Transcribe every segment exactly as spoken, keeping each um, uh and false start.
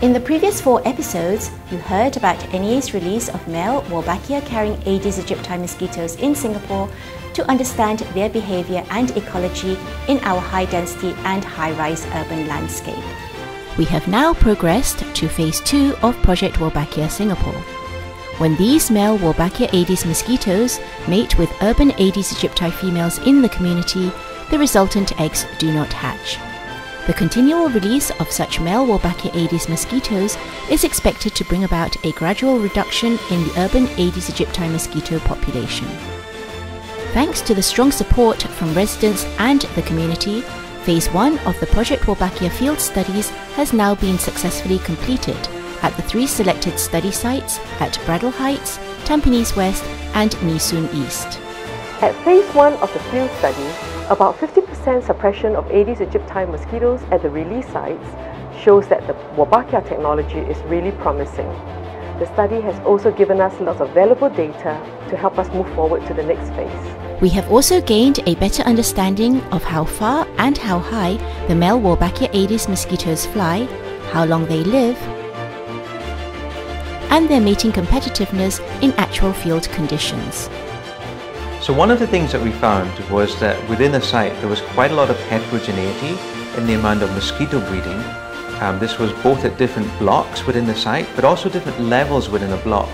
In the previous four episodes, you heard about N E A's release of male Wolbachia-carrying Aedes aegypti mosquitoes in Singapore to understand their behaviour and ecology in our high-density and high-rise urban landscape. We have now progressed to phase two of Project Wolbachia Singapore, when these male Wolbachia Aedes mosquitoes mate with urban Aedes aegypti females in the community, the resultant eggs do not hatch. The continual release of such male Wolbachia Aedes mosquitoes is expected to bring about a gradual reduction in the urban Aedes aegypti mosquito population. Thanks to the strong support from residents and the community, Phase one of the Project Wolbachia field studies has now been successfully completed at the three selected study sites at Braddell Heights, Tampines West and Nee Soon East. At Phase one of the field study, about fifty percent suppression of Aedes aegypti mosquitoes at the release sites shows that the Wolbachia technology is really promising. The study has also given us lots of valuable data to help us move forward to the next phase. We have also gained a better understanding of how far and how high the male Wolbachia Aedes mosquitoes fly, how long they live, and their mating competitiveness in actual field conditions. So one of the things that we found was that within a site there was quite a lot of heterogeneity in the amount of mosquito breeding. Um, this was both at different blocks within the site but also different levels within a block,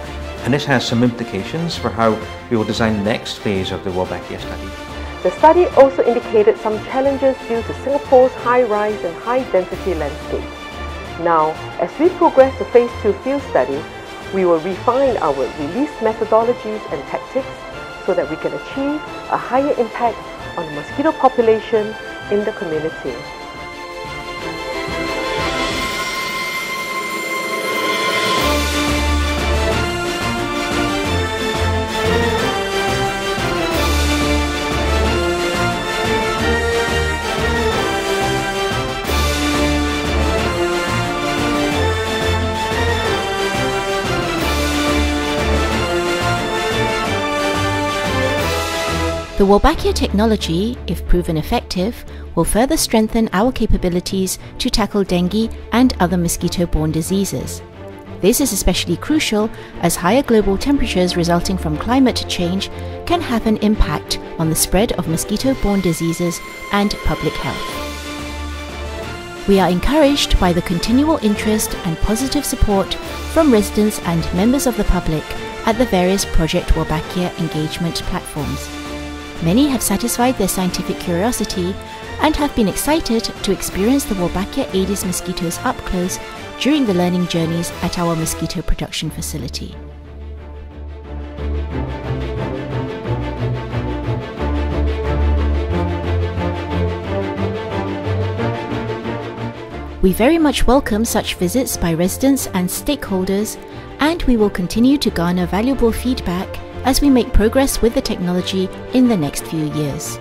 and this has some implications for how we will design the next phase of the Wolbachia study. The study also indicated some challenges due to Singapore's high-rise and high-density landscape. Now, as we progress to Phase two field study, we will refine our release methodologies and tactics so that we can achieve a higher impact on the mosquito population in the community. The Wolbachia technology, if proven effective, will further strengthen our capabilities to tackle dengue and other mosquito-borne diseases. This is especially crucial as higher global temperatures resulting from climate change can have an impact on the spread of mosquito-borne diseases and public health. We are encouraged by the continual interest and positive support from residents and members of the public at the various Project Wolbachia engagement platforms. Many have satisfied their scientific curiosity and have been excited to experience the Wolbachia Aedes mosquitoes up close during the learning journeys at our mosquito production facility. We very much welcome such visits by residents and stakeholders, and we will continue to garner valuable feedback as we make progress with the technology in the next few years.